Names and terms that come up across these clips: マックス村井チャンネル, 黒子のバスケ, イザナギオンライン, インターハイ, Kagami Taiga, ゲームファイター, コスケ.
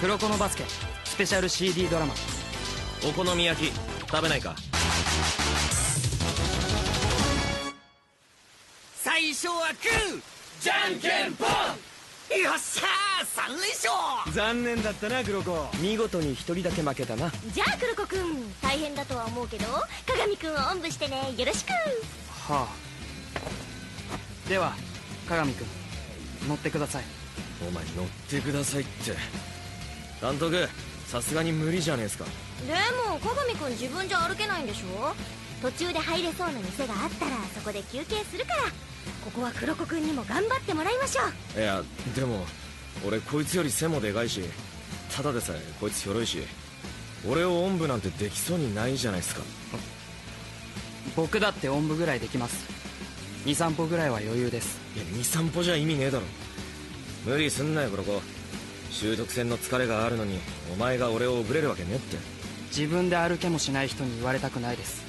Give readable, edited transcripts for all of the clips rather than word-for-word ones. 黒子のバスケスペシャル CD ドラマ。お好み焼き食べないか？最初はグーじゃんけんぽん、よっしゃー3連勝。残念だったな黒子、見事に1人だけ負けたな。じゃあ黒子くん大変だとは思うけど鏡くんをおんぶしてね、よろしく。はあ、では鏡くん乗ってください。お前乗ってくださいって監督さすがに無理じゃねえすか。でも鏡くん自分じゃ歩けないんでしょ。途中で入れそうな店があったらそこで休憩するから、ここは黒子くんにも頑張ってもらいましょう。いやでも俺こいつより背もでかいし、ただでさえこいつひょろいし、俺をおんぶなんてできそうにないじゃないですか。僕だっておんぶぐらいできます。23歩ぐらいは余裕です。いや23歩じゃ意味ねえだろ。無理すんなよ黒子、習得戦の疲れがあるのにお前が俺をおぶれるわけねって。自分で歩けもしない人に言われたくないです。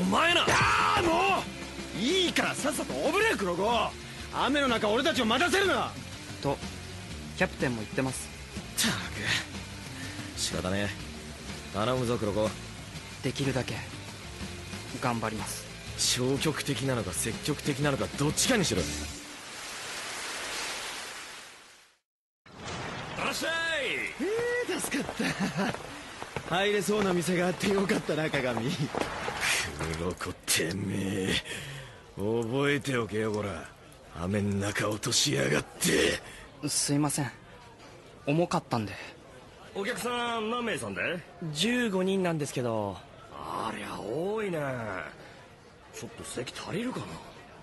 お前なあ、もういいからさっさとおぶれ黒子、雨の中俺たちを待たせるなとキャプテンも言ってます。ったく仕方ねえ、頼むぞ黒子。できるだけ頑張ります。消極的なのか積極的なのかどっちかにしろ。いらっしゃい。助かった入れそうな店があってよかったな鏡。黒子てめえ覚えておけよ、こら雨ん中落としやがって。すいません重かったんで。お客さん何名さんで？15人なんですけど。ありゃ多いね。ちょっと席足りるかな。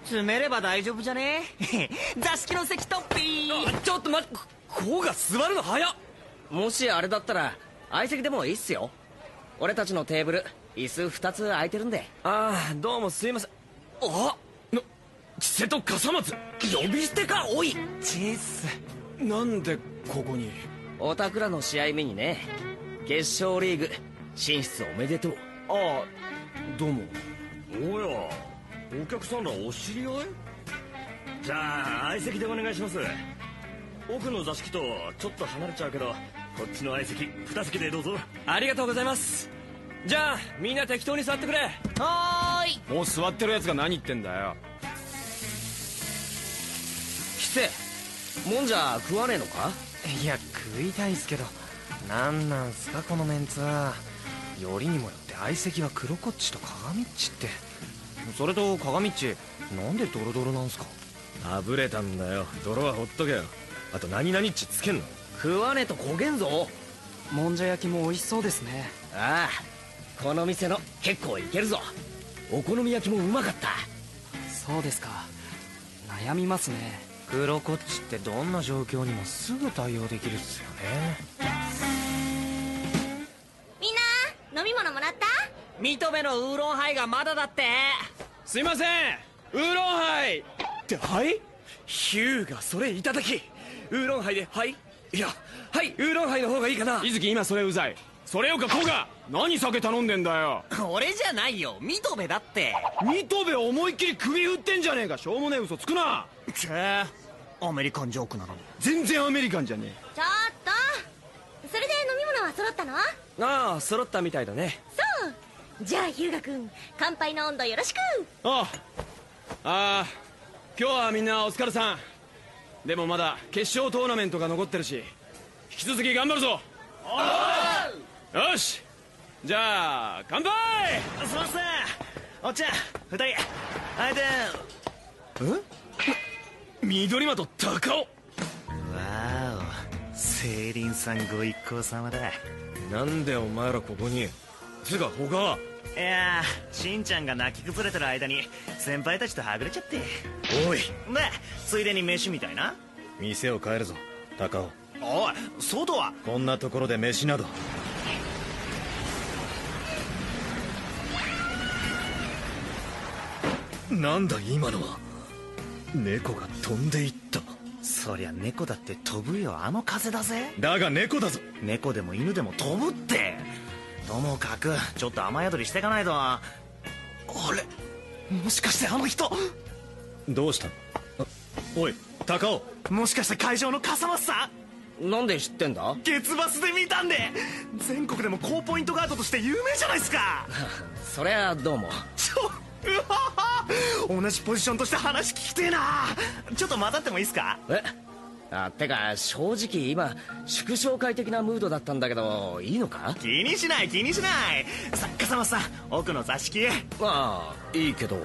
詰めれば大丈夫じゃねえ座敷の席取っていい？ちょっと待って、こうが座るの早っ。もしあれだったら相席でもいいっすよ。俺たちのテーブル椅子2つ空いてるんで。ああどうもすいません。あっな、千世と笠松呼び捨てかおい。ちっす、なんでここに？おたくらの試合目にね、決勝リーグ進出おめでとう。ああどうも。おや、お客さんらお知り合い？じゃあ相席でお願いします。奥の座敷とちょっと離れちゃうけどこっちの相席2席でどうぞ。ありがとうございます。じゃあみんな適当に座ってくれ。はーい。もう座ってるやつが何言ってんだよ。吉瀬、もんじゃ食わねえのか？いや食いたいっすけど、なんなんすかこのメンツは。よりにもよって相席は黒こっちと鏡っちって。それと鏡っちなんでドロドロなんすか？あぶれたんだよ、泥はほっとけよ。あと何々っちつけんの？食わねえと焦げんぞ。もんじゃ焼きも美味しそうですね。ああこの店の結構いけるぞ。お好み焼きもうまかった。そうですか、悩みますね。黒こっちってどんな状況にもすぐ対応できるっすよね。飲み物もらった？認めのウーロンハイがまだだって。すいません、ウーロンハイってはい？ヒューがそれいただき、ウーロンハイではい？いやはいウーロンハイの方がいいかな。伊月今それうざい。それよかこが何酒頼んでんだよ。俺じゃないよ、認めだって。認め思いっきり首振ってんじゃねえか、しょうもねえ嘘つくな。チェーアメリカンジョークなのに全然アメリカンじゃねえ。ちょっとそれで飲み物は揃ったの？ああ揃ったみたいだね。そうじゃあ日向君乾杯の温度よろしく。ああ今日はみんなお疲れさん。でもまだ決勝トーナメントが残ってるし引き続き頑張るぞ。おーよし、じゃあ乾杯。すいませんおっちゃん2人あえてえ緑間と高尾。セイリンさんご一行様だ。なんでお前らここに？つか他は？いやーしんちゃんが泣き崩れてる間に先輩たちとはぐれちゃって。おいでついでに飯みたいな。店を変えるぞ高尾。おい外はこんなところで飯など。なんだ今のは。猫が飛んでいった。そりゃ猫だって飛ぶよ、あの風だぜ。だが猫だぞ。猫でも犬でも飛ぶって。ともかくちょっと雨宿りしていかないと。あれもしかしてあの人どうしたの？おい高尾、もしかして会場の笠松さん？なんで知ってんだ？月バスで見たんで。全国でも高ポイントガードとして有名じゃないですか。そりゃどうも。同じポジションとして話聞きてえな。ちょっと混ざってもいいですか？え？てか正直今祝勝会的なムードだったんだけど、いいのか？気にしない気にしない。作家様さん奥の座敷へ。ああいいけど。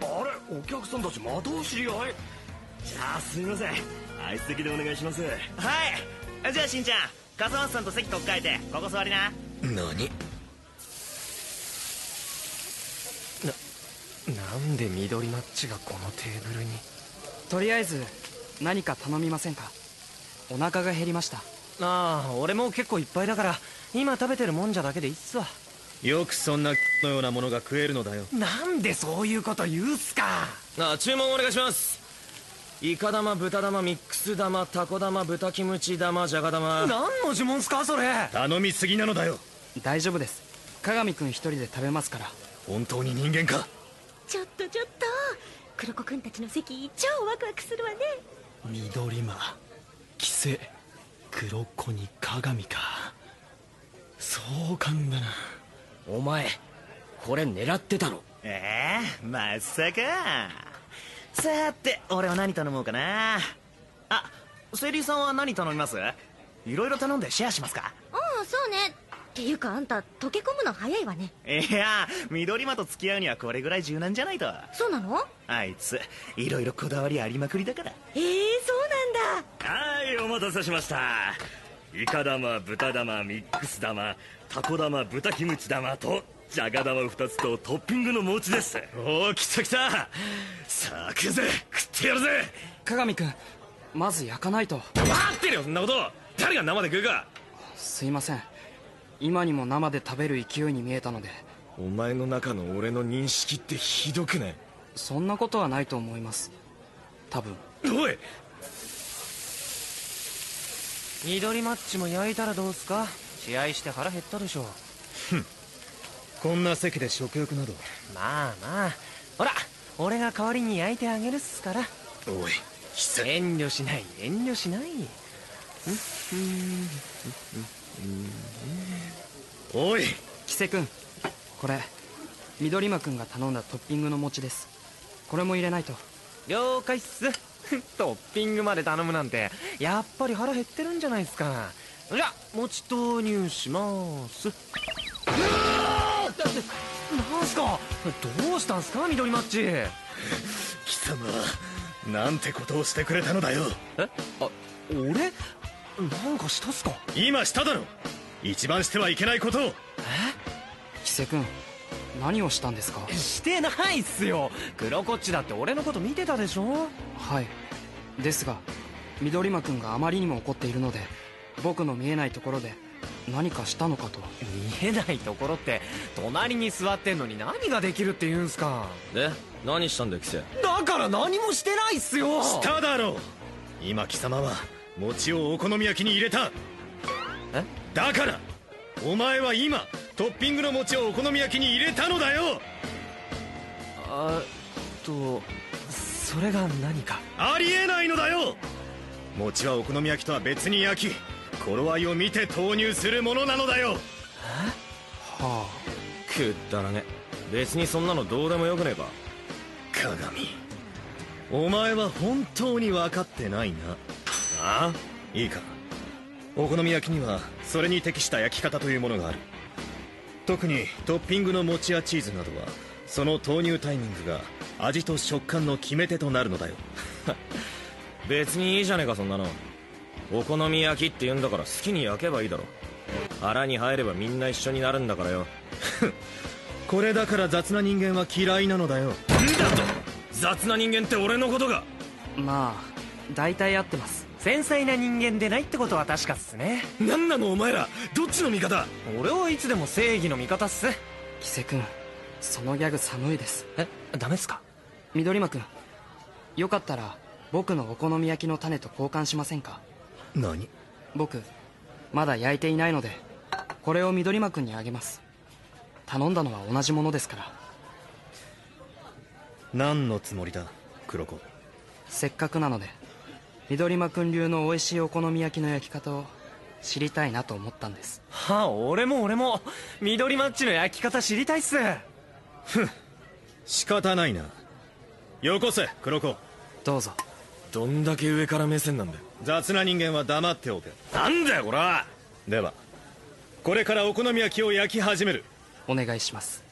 あれお客さんたちまたお知り合い？じゃあすみません、相席でお願いします。はい、じゃあしんちゃん笠松さんと席取っ替えてここ座りな。何？なんで緑マッチがこのテーブルに？とりあえず何か頼みませんか？お腹が減りました。ああ俺も結構いっぱいだから今食べてるもんじゃだけでいいっすわ。よくそんなのようなものが食えるのだよ。なんでそういうこと言うっすか。あ、注文お願いします。イカ玉、豚玉、ミックス玉、タコ玉、豚キムチ玉、じゃが玉。何の呪文っすかそれ。頼みすぎなのだよ。大丈夫です、鏡君一人で食べますから。本当に人間か。ちょっとちょっと、黒子君たちの席超ワクワクするわね。緑間、キセ、黒子に鏡か。そうかんだな。お前これ狙ってたろ。まさか。さて俺は何頼もうかな。あ、セリーさんは何頼みます？いろいろ頼んでシェアしますか。うんそうね。っていうかあんた溶け込むの早いわね。いや緑間と付き合うにはこれぐらい柔軟じゃないと。そうなの？あいついろいろこだわりありまくりだから。そうなんだ。はい、お待たせしました。イカ玉、豚玉、ミックス玉、タコ玉、豚キムチ玉とじゃが玉2つとトッピングの餅です。おお、来た来た。さあ食うぜ、食ってやるぜ。鏡君まず焼かないと。待ってるよそんなこと。誰が生で食うか。すいません、今にも生で食べる勢いに見えたので。お前の中の俺の認識ってひどくない？そんなことはないと思います多分。おい緑マッチも焼いたらどうすか。試合して腹減ったでしょ。ふん、こんな席で食欲など。まあまあほら俺が代わりに焼いてあげるっすから。おい遠慮しない遠慮しない。おいキセ君、これ緑間君が頼んだトッピングの餅です。これも入れないと。了解っす。トッピングまで頼むなんてやっぱり腹減ってるんじゃないですか。じゃあ餅投入しまーす。なんすか、どうしたんすか緑マッチ。貴様なんてことをしてくれたのだよ。え、あ、俺なんかしたっすか？今しただろ、一番してはいけないことを。え？キセ君何をしたんですか？してないっすよ、黒こっちだって俺のこと見てたでしょ。はい、ですが緑間君があまりにも怒っているので僕の見えないところで何かしたのかと。見えないところって隣に座ってんのに何ができるって言うんすか。で何したんだよキセ。だから何もしてないっすよ。しただろう、今貴様は餅をお好み焼きに入れた。え？だからお前は今トッピングの餅をお好み焼きに入れたのだよ。それが何かありえないのだよ。餅はお好み焼きとは別に焼き、頃合いを見て投入するものなのだよ。え？はあ、くったらね。別にそんなのどうでもよくねえか。鏡、お前は本当に分かってないな。ああいいか、お好み焼きにはそれに適した焼き方というものがある。特にトッピングの餅やチーズなどはその投入タイミングが味と食感の決め手となるのだよ。別にいいじゃねえかそんなの。お好み焼きって言うんだから好きに焼けばいいだろ。腹に入ればみんな一緒になるんだからよ。これだから雑な人間は嫌いなのだよ。んだと雑な人間って俺のことが。まあ大体合ってます。繊細な人間でないってことは確かっすね。何なのお前ら、どっちの味方？俺はいつでも正義の味方っす。キセ君そのギャグ寒いです。え、ダメっすか？緑間君よかったら僕のお好み焼きの種と交換しませんか？何？僕まだ焼いていないのでこれを緑間君にあげます。頼んだのは同じものですから。何のつもりだ黒子。せっかくなので緑間君流の美味しいお好み焼きの焼き方を知りたいなと思ったんです。はあ、俺も緑マッチの焼き方知りたいっす。ふん、仕方ないな。よこせ黒子。どうぞ。どんだけ上から目線なんだよ。雑な人間は黙っておけ。なんだよこら。ではこれからお好み焼きを焼き始める。お願いします。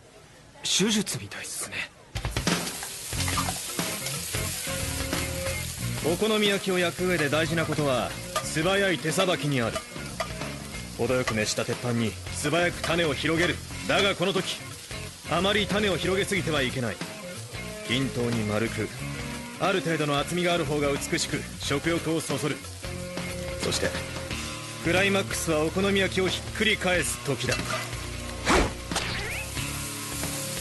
手術みたいっすね。お好み焼きを焼く上で大事なことは素早い手さばきにある。程よく熱した鉄板に素早く種を広げる。だがこの時あまり種を広げすぎてはいけない。均等に丸くある程度の厚みがある方が美しく食欲をそそる。そしてクライマックスはお好み焼きをひっくり返す時だ。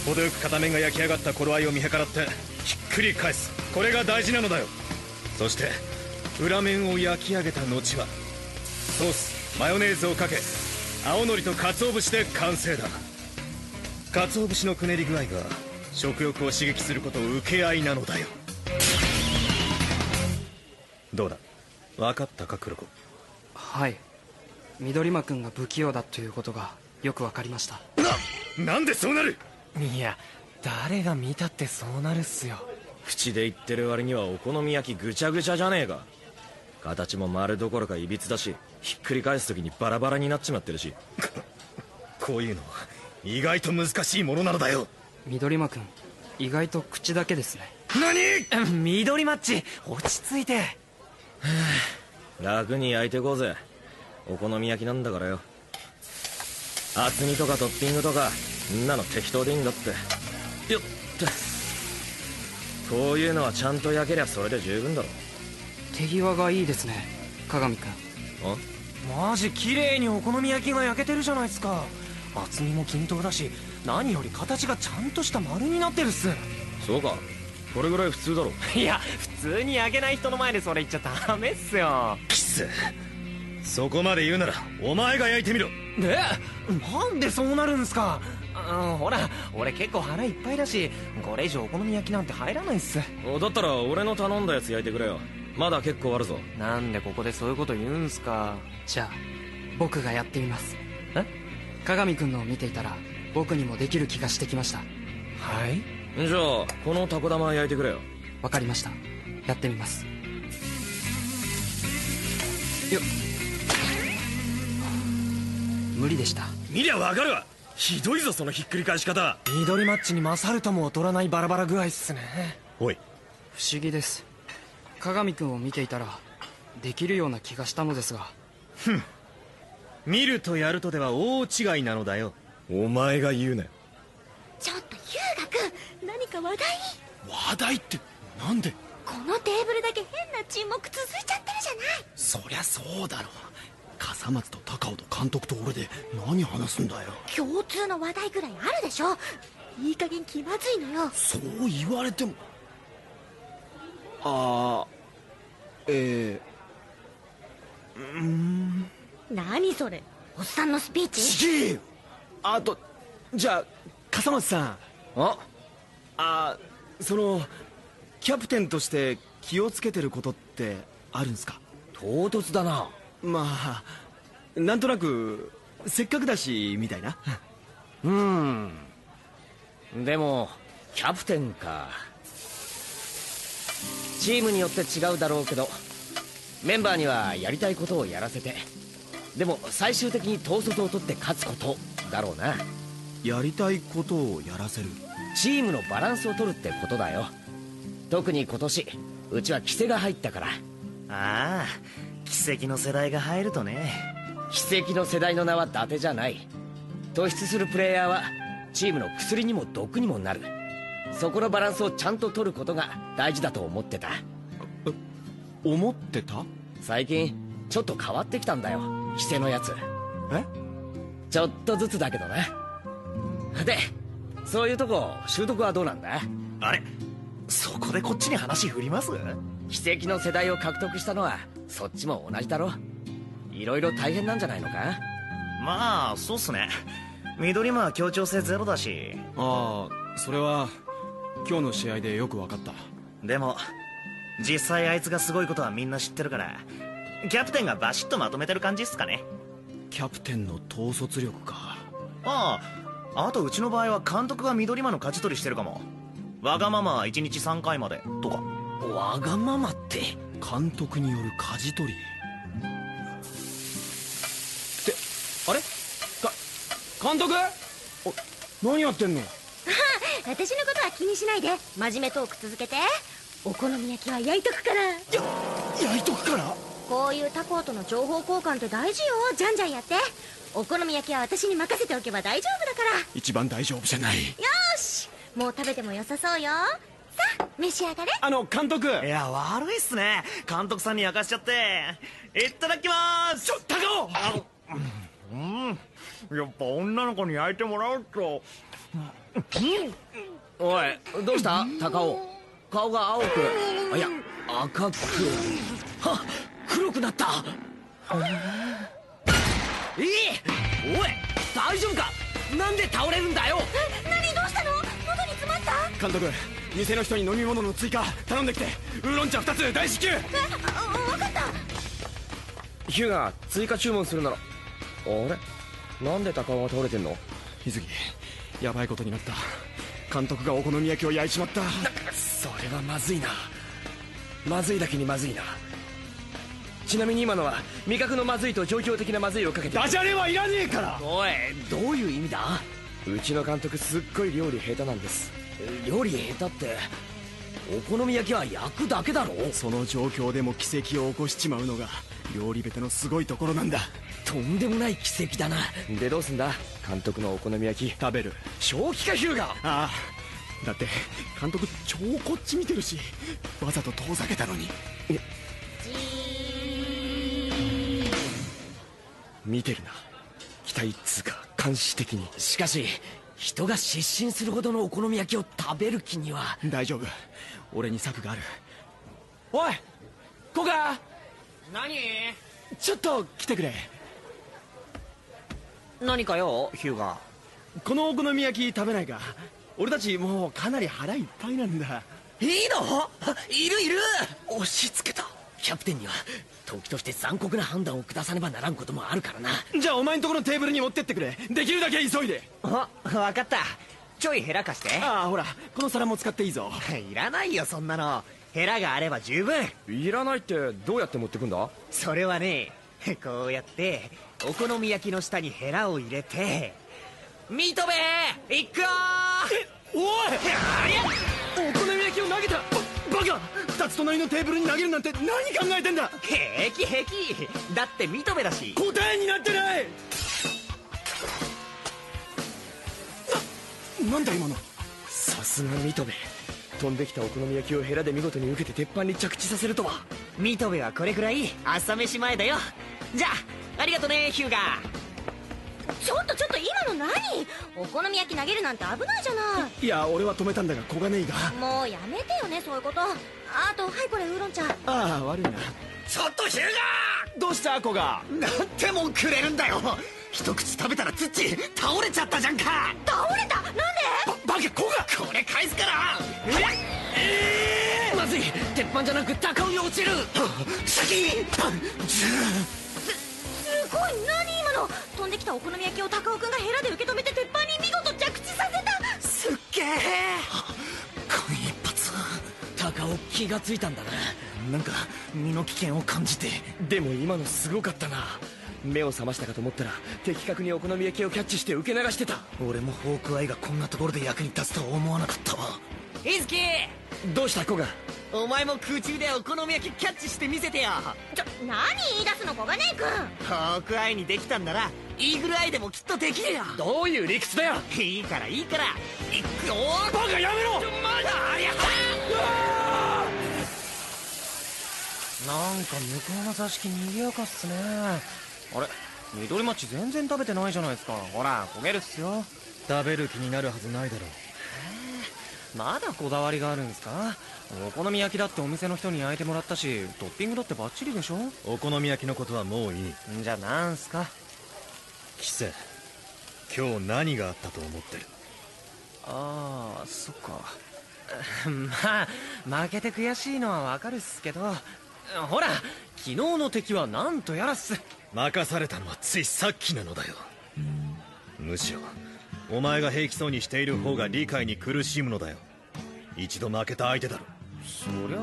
程よく片面が焼き上がった頃合いを見計らってひっくり返す。これが大事なのだよ。そして裏面を焼き上げた後はソースマヨネーズをかけ青のりと鰹節で完成だ。鰹節のくねり具合が食欲を刺激すること受け合いなのだよ。どうだ、分かったか黒子。はい、緑間君が不器用だということがよく分かりました。なんでそうなる。いや、誰が見たってそうなるっすよ。口で言ってる割にはお好み焼きぐちゃぐちゃじゃねえか。形も丸どころかいびつだし、ひっくり返す時にバラバラになっちまってるし。こういうのは意外と難しいものなのだよ。緑間君、意外と口だけですね。何緑マッチ、落ち着いて。楽に焼いてこうぜ。お好み焼きなんだからよ。厚みとかトッピングとかんなの適当でいいんだって。よっと、こういうのはちゃんと焼けりゃそれで十分だろ。手際がいいですね、鏡君。あ、マジ綺麗にお好み焼きが焼けてるじゃないですか。厚みも均等だし、何より形がちゃんとした丸になってるっす。そうか、これぐらい普通だろ。いや、普通に焼けない人の前でそれ言っちゃダメっすよ。キス、そこまで言うならお前が焼いてみろ。え、なんでそうなるんすか。ほら、俺結構腹いっぱいだし、これ以上お好み焼きなんて入らないっす。だったら俺の頼んだやつ焼いてくれよ。まだ結構あるぞ。なんでここでそういうこと言うんすか。じゃあ僕がやってみます。え、鏡君のを見ていたら僕にもできる気がしてきました。はい、じゃあこのタコ玉焼いてくれよ。わかりました、やってみます。よっ、無理でした。見りゃわかるわ。ひどいぞそのひっくり返し方。緑マッチに勝るとも劣らないバラバラ具合っすね。おい、不思議です。鏡君を見ていたらできるような気がしたのですが。ふん、見るとやるとでは大違いなのだよ。お前が言うなよ。ちょっと日向君、何か話題ってなんで。このテーブルだけ変な沈黙続いちゃってるじゃない。そりゃそうだろう。笠松と高尾と監督と俺で何話すんだよ。共通の話題ぐらいあるでしょ。いい加減気まずいのよ。そう言われても。何それ、おっさんのスピーチ。ちげえよ。あと、じゃあ笠松さん。そのキャプテンとして気をつけてることってあるんすか。唐突だな。まあ、なんとなくせっかくだしみたいな。でもキャプテンか。チームによって違うだろうけど、メンバーにはやりたいことをやらせて、でも最終的に統率を取って勝つことだろうな。やりたいことをやらせる、チームのバランスを取るってことだよ。特に今年うちは規制が入ったから。ああ、奇跡の世代が入るとね。奇跡の世代の名は伊達じゃない。突出するプレイヤーはチームの薬にも毒にもなる。そこのバランスをちゃんと取ることが大事だと思ってた。思ってた。最近ちょっと変わってきたんだよ、規制のやつ。え、ちょっとずつだけどな。で、そういうとこ習得はどうなんだ。あれ、そこでこっちに話振ります。奇跡の世代を獲得したのはそっちも同じだろ。いろいろ大変なんじゃないのか。まあそうっすね。緑間は協調性ゼロだし。ああ、それは今日の試合でよく分かった。でも実際あいつがすごいことはみんな知ってるから、キャプテンがバシッとまとめてる感じっすかね。キャプテンの統率力か。ああ、あとうちの場合は監督が緑間の勝ち取りしてるかも。わがままは1日3回までとか。わがままって監督による舵取りってあれ監督、何やってんの。私のことは気にしないで真面目トーク続けて。お好み焼きは焼いとくから。焼いとくから。こういう他校との情報交換って大事よ。じゃんじゃんやって。お好み焼きは私に任せておけば大丈夫だから。一番大丈夫じゃない。よし、もう食べても良さそうよ。さあ召し上がれ。監督、いや悪いっすね、監督さんに焼かしちゃって。いただきまーす。高尾、やっぱ女の子に焼いてもらうと。おい、どうした高尾。顔が青く、あ、いや赤く、はっ、黒くなった。おい、大丈夫か。なんで倒れるんだよ。何、どうしたの。喉に詰まった。監督、店の人に飲み物の追加頼んできて。ウーロン茶2つ大至急。分かった。ヒューガ、追加注文するなら。あれ、なんで高尾が倒れてんの。日月、ヤバいことになった。監督がお好み焼きを焼いちまった。それはまずいな。まずいだけにまずいな。ちなみに今のは味覚のまずいと状況的なまずいをかけて。ダジャレはいらねえから。おい、どういう意味だ。うちの監督すっごい料理下手なんです。料理下手って、お好み焼きは焼くだけだろ。その状況でも奇跡を起こしちまうのが料理下手のすごいところなんだ。とんでもない奇跡だな。でどうすんだ。監督のお好み焼き食べる。正気かヒューガ。ああ、だって監督超こっち見てるし、わざと遠ざけたのに。見てるな、期待っつうか監視的に。しかし人が失神するほどのお好み焼きを食べる気には。大丈夫、俺に策がある。おい、コガ。何、ちょっと来てくれ。何かよヒューガ。このお好み焼き食べないか。俺たちもうかなり腹いっぱいなんだ。いいの。いる。押し付けた。キャプテンには時として残酷な判断を下さねばならんこともあるからな。じゃあお前んとこのテーブルに持ってってくれ。できるだけ急いで。あ、分かった。ちょいヘラ貸して。ああ、ほらこの皿も使っていいぞ。いらないよそんなの。ヘラがあれば十分。いらないってどうやって持ってくんだ。それはね、こうやってお好み焼きの下にヘラを入れて。ミトベー、行くよー。おい、お好み焼きを投げた。バカ、2つ隣のテーブルに投げるなんて何考えてんだ。平気だってミトベだし。答えになってない。なんだ今の。さすがミトベ、飛んできたお好み焼きをヘラで見事に受けて鉄板に着地させるとは。ミトベはこれくらい朝飯前だよ。じゃあありがとねヒューガー。ちょっと今の何。お好み焼き投げるなんて危ないじゃない。いや俺は止めたんだが小金井が。もうやめてよねそういうこと。あと、はい、これウーロン茶。ああ、悪いな。ちょっとヒューガー。どうしたコガ。なんてもんくれるんだよ。一口食べたら土倒れちゃったじゃんか。倒れた。なんで。バカコガ、これ返すから。まずい、鉄板じゃなく高尾に落ちる。シャキーン。すごい。何今の。飛んできたお好み焼きを高尾くんがヘラで受け止めて鉄板に見事着地させた。すっげえ。間一髪。高尾気がついたんだな。なんか身の危険を感じて。でも今のすごかったな。目を覚ましたかと思ったら的確にお好み焼きをキャッチして受け流してた。俺もホークアイがこんなところで役に立つとは思わなかったわ。伊月、どうしたコガ。お前も空中でお好み焼きキャッチしてみせてよ。何言い出すの小金井君。ホークアイにできたんならイーグルアイでもきっとできるよ。どういう理屈だよ。いいからいくよ。バカやめろ。まだありゃ。なんか向こうの座敷にぎやかっすね。あれ、緑町全然食べてないじゃないですか。ほら焦げるっすよ。食べる気になるはずないだろう。まだこだわりがあるんですか。お好み焼きだってお店の人に焼いてもらったし、トッピングだってバッチリでしょ。お好み焼きのことはもういい。じゃあなんすか。キセ、今日何があったと思ってる。ああ、そっか。まあ負けて悔しいのはわかるっすけど、ほら昨日の敵はなんとやらっす。任されたのはついさっきなのだよ。むしろお前が平気そうにしている方が理解に苦しむのだよ。一度負けた相手だろ。そりゃ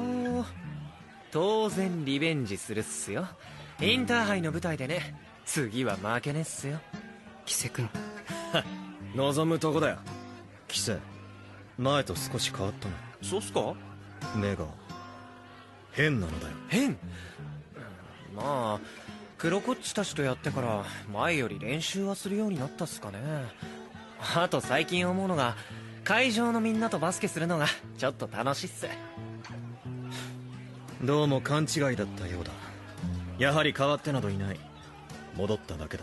当然リベンジするっすよ。インターハイの舞台でね。次は負けねっすよ、キセ君。望むとこだよ、キセ。前と少し変わったの。そうっすか。目が変なのだよ。変？まあクロコッチたちとやってから前より練習はするようになったっすかね。あと最近思うのが、会場のみんなとバスケするのがちょっと楽しいっす。どうも勘違いだったようだ。やはり変わってなどいない。戻っただけだ。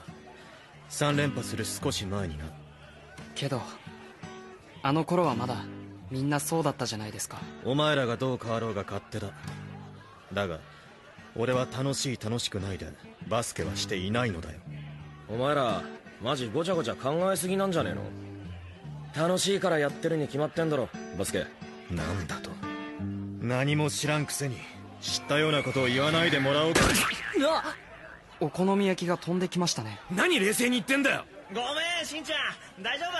3連覇する少し前にな。けどあの頃はまだみんなそうだったじゃないですか。お前らがどう変わろうが勝手だ。だが俺は楽しい楽しくないでバスケはしていないのだよ。お前らマジごちゃごちゃ考えすぎなんじゃねえの。楽しいからやってるに決まってんだろ、バスケ。なんだと。何も知らんくせに知ったようなことを言わないでもらおうか。お好み焼きが飛んできましたね。何冷静に言ってんだよ。ごめんしんちゃん、大丈夫？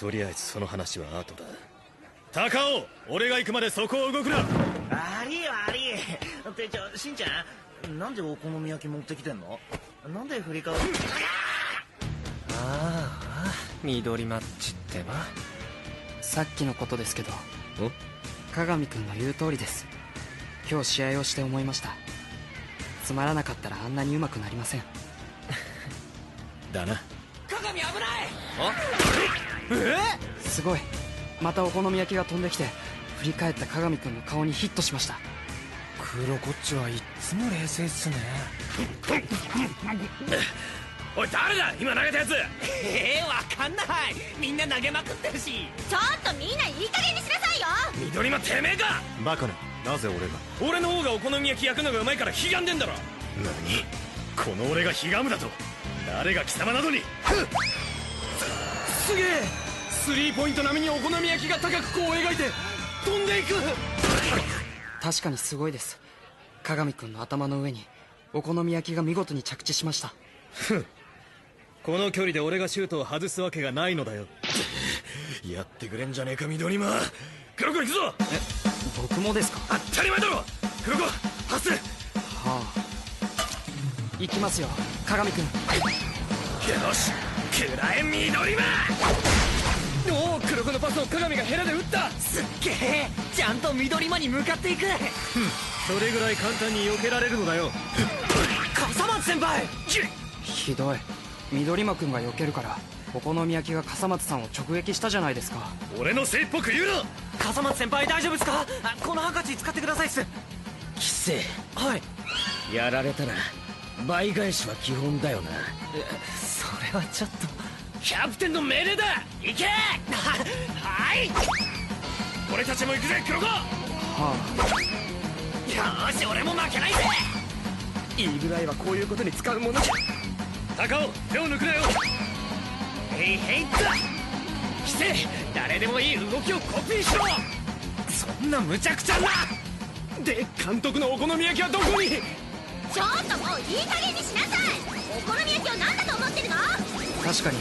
とりあえずその話は後だ。高尾、俺が行くまでそこを動くな。ありあり。店長、しんちゃんなんでお好み焼き持ってきてんの？なんで振り返る？ああ、緑マッチってば。さっきのことですけど、鏡君の言う通りです。今日試合をして思いました。つまらなかったらあんなに上手くなりません。だな。鏡危ない。すごい。またお好み焼きが飛んできて振り返った鏡君の顔にヒットしました。クロコッチはいっつも冷静っすね。おい誰だ今投げたやつ。わかんない。みんな投げまくってるし。ちょっとみんないい加減にしなさいよ。緑間てめえか。バカな。なぜ俺が。俺の方がお好み焼き焼くのがうまいからひがんでんだろ。何、この俺がひがむだと。誰が貴様などに。すげえ。スリーポイント並みにお好み焼きが高く弧を描いて飛んでいく。確かにすごいです。鏡君の頭の上にお好み焼きが見事に着地しました。この距離で俺がシュートを外すわけがないのだよ。やってくれんじゃねえか緑間。クロコ行くぞ。僕もですか。当たり前だろ。クロコ発生。行きますよ鏡君。よし食らえ緑間。おお、クロコのパスを鏡がヘラで打った。すっげえ。ちゃんと緑間に向かっていく。それぐらい簡単に避けられるのだよ。笠松先輩。ひどい。緑間君が避けるからお好み焼きが笠松さんを直撃したじゃないですか。俺のせいっぽく言うな。笠松先輩大丈夫ですか？このハンカチ使ってくださいっす。キセ。はい。やられたら倍返しは基本だよな。それはちょっと。キャプテンの命令だ。行け。はい。俺たちも行くぜ黒子。よし俺も負けないぜ。イーグルアイはこういうことに使うもの。高尾手を抜くなよ。ヘイヘイだ。キセ、誰でもいい動きをコピーしろ。そんな無茶苦茶な。で監督のお好み焼きはどこに。ちょっともういい加減にしなさい。お好み焼きを何だと思ってるの。確かに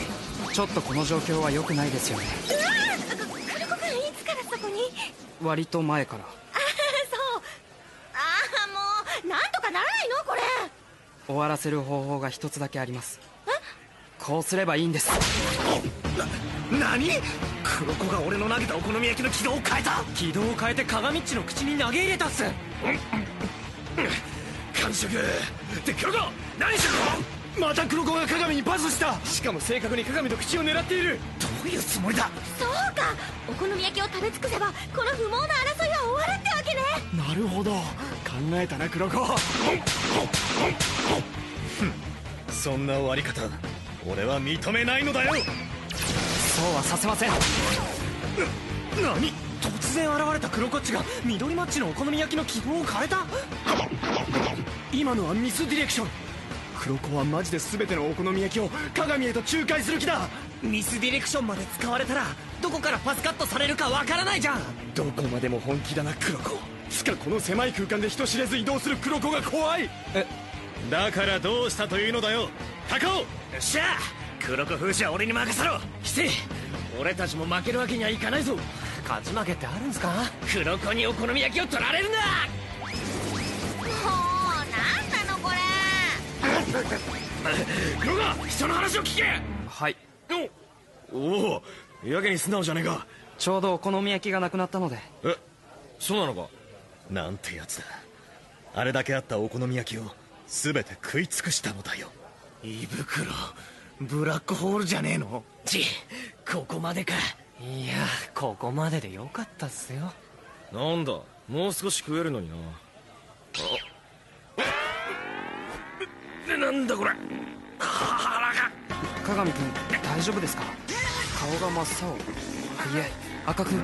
ちょっとこの状況は良くないですよね。うわ、クルコ君いつからそこに。割と前から。ああそう。ああもうなんとかならないのこれ。終わらせる方法が一つだけあります。こうすればいいんです。何？クロコが俺の投げたお好み焼きの軌道を変えた。軌道を変えて鏡っちの口に投げ入れたっす。完食でクロコ何してるの。またクロコが鏡にパスした。しかも正確に鏡の口を狙っている。どういうつもりだ。そうか、お好み焼きを食べ尽くせばこの不毛な争いは終わるってわけね。なるほど、考えたなクロコ。そんな終わり方俺は認めないのだよ。そうはさせません。何、突然現れたクロコッチが緑マッチのお好み焼きの軌道を変えた。今のはミスディレクション。クロコはマジで全てのお好み焼きを鏡へと仲介する気だ。ミスディレクションまで使われたらどこからパスカットされるかわからないじゃん。どこまでも本気だな黒子。つかこの狭い空間で人知れず移動する黒子が怖い。え、だからどうしたというのだよ高尾。よっしゃ黒子風刺は俺に任せろ。翡翠俺たちも負けるわけにはいかないぞ。勝ち負けってあるんすか。黒子にお好み焼きを取られるな。黒が人の話を聞け。はい。おお、やけに素直じゃねえか。ちょうどお好み焼きがなくなったので。え、そうなのか。なんてやつだ。あれだけあったお好み焼きを全て食い尽くしたのだよ。胃袋ブラックホールじゃねえの。ここまでか。いやここまででよかったっすよ。なんだもう少し食えるのにな。なんだこれ。腹が。鏡君大丈夫ですか。顔が真っ青、いえ赤く、い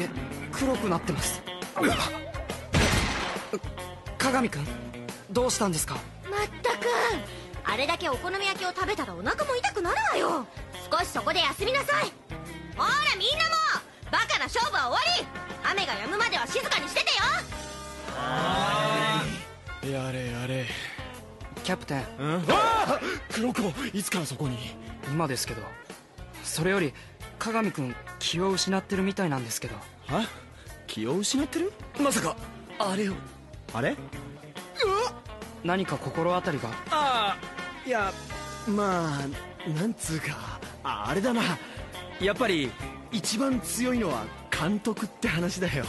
え黒くなってます。鏡君どうしたんですか。まったくあれだけお好み焼きを食べたらお腹も痛くなるわよ。少しそこで休みなさい。ほらみんなもバカな勝負は終わり。雨が止むまでは静かにしててよ。はーい。やれやれキャプテン。ああ黒子いつからそこに。今ですけど。それより鏡君気を失ってるみたいなんですけど。は？気を失ってる？まさかあれを。あれ？何か心当たりが。ああいやまあなんつうかあれだな。やっぱり一番強いのは監督って話だよ。